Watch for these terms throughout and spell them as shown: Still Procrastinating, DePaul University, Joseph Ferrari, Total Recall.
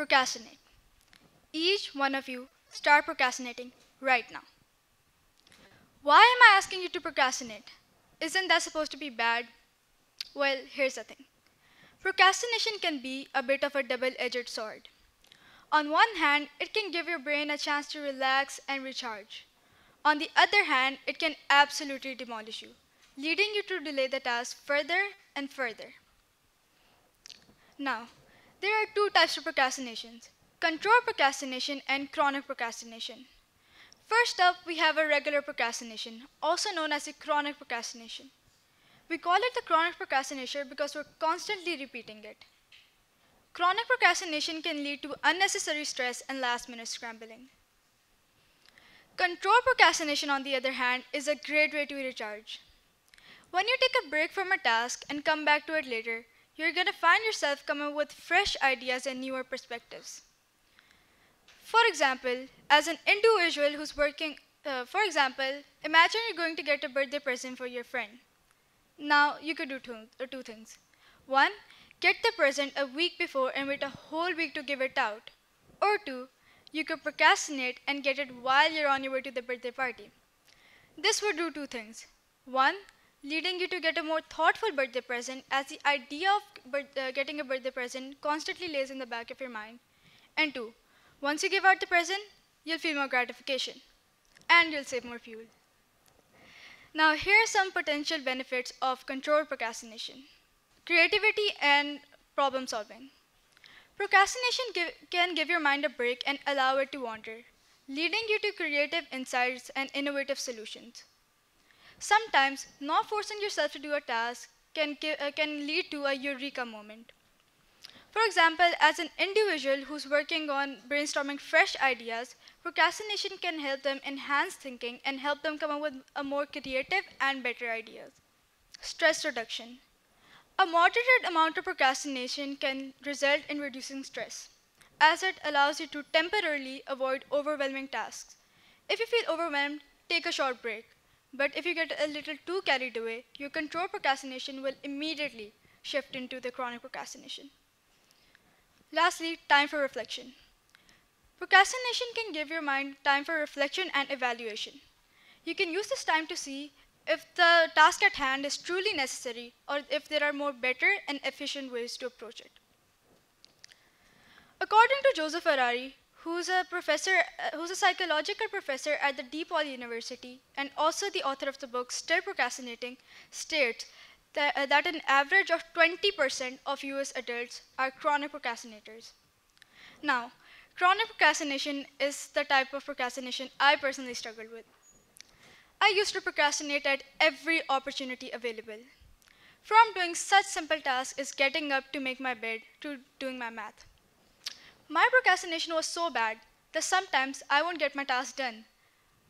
procrastinate. Each one of you start procrastinating right now. Why am I asking you to procrastinate? Isn't that supposed to be bad? Well, here's the thing. Procrastination can be a bit of a double-edged sword. On one hand, it can give your brain a chance to relax and recharge. On the other hand, it can absolutely demolish you, leading you to delay the task further and further. Now, there are two types of procrastination: controlled procrastination and chronic procrastination. First up, we have a regular procrastination, also known as a chronic procrastination. We call it the chronic procrastination because we're constantly repeating it. Chronic procrastination can lead to unnecessary stress and last-minute scrambling. Controlled procrastination, on the other hand, is a great way to recharge. When you take a break from a task and come back to it later, you're going to find yourself coming up with fresh ideas and newer perspectives. For example, imagine you're going to get a birthday present for your friend. Now, you could do two things. One, get the present a week before and wait a whole week to give it out. Or two, you could procrastinate and get it while you're on your way to the birthday party. This would do two things. One, leading you to get a more thoughtful birthday present, as the idea of getting a birthday present constantly lays in the back of your mind. And two, once you give out the present, you'll feel more gratification and you'll save more fuel. Now, here are some potential benefits of controlled procrastination. Creativity and problem solving. Procrastination can give your mind a break and allow it to wander, leading you to creative insights and innovative solutions. Sometimes, not forcing yourself to do a task can lead to a eureka moment. For example, as an individual who's working on brainstorming fresh ideas, procrastination can help them enhance thinking and help them come up with a more creative and better ideas. Stress reduction. A moderate amount of procrastination can result in reducing stress, as it allows you to temporarily avoid overwhelming tasks. If you feel overwhelmed, take a short break. But if you get a little too carried away, your controlled procrastination will immediately shift into the chronic procrastination. Lastly, time for reflection. Procrastination can give your mind time for reflection and evaluation. You can use this time to see if the task at hand is truly necessary or if there are more better and efficient ways to approach it. According to Joseph Ferrari, who's a psychological professor at the DePaul University and also the author of the book Still Procrastinating, states that an average of 20% of US adults are chronic procrastinators. Now, chronic procrastination is the type of procrastination I personally struggled with. I used to procrastinate at every opportunity available, from doing such simple tasks as getting up to make my bed to doing my math. My procrastination was so bad that sometimes I won't get my task done,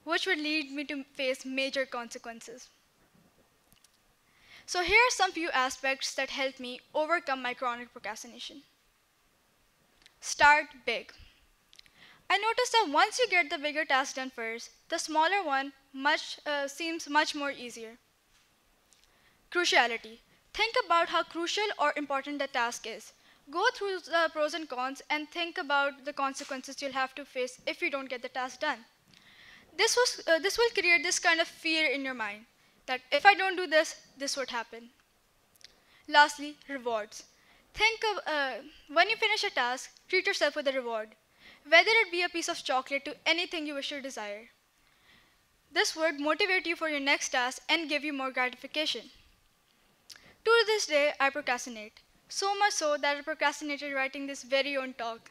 which would lead me to face major consequences. So here are some few aspects that helped me overcome my chronic procrastination. Start big. I noticed that once you get the bigger task done first, the smaller one seems much more easier. Cruciality. Think about how crucial or important the task is. Go through the pros and cons and think about the consequences you'll have to face if you don't get the task done. This will create this kind of fear in your mind that if I don't do this, this would happen. Lastly, rewards. When you finish a task, treat yourself with a reward, whether it be a piece of chocolate to anything you wish or desire. This would motivate you for your next task and give you more gratification. To this day, I procrastinate. So much so that I procrastinated writing this very own talk.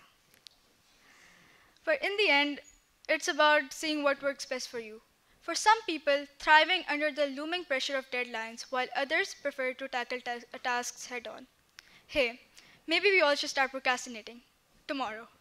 But in the end, it's about seeing what works best for you. For some people, thriving under the looming pressure of deadlines, while others prefer to tackle tasks head on. Hey, maybe we all should start procrastinating tomorrow.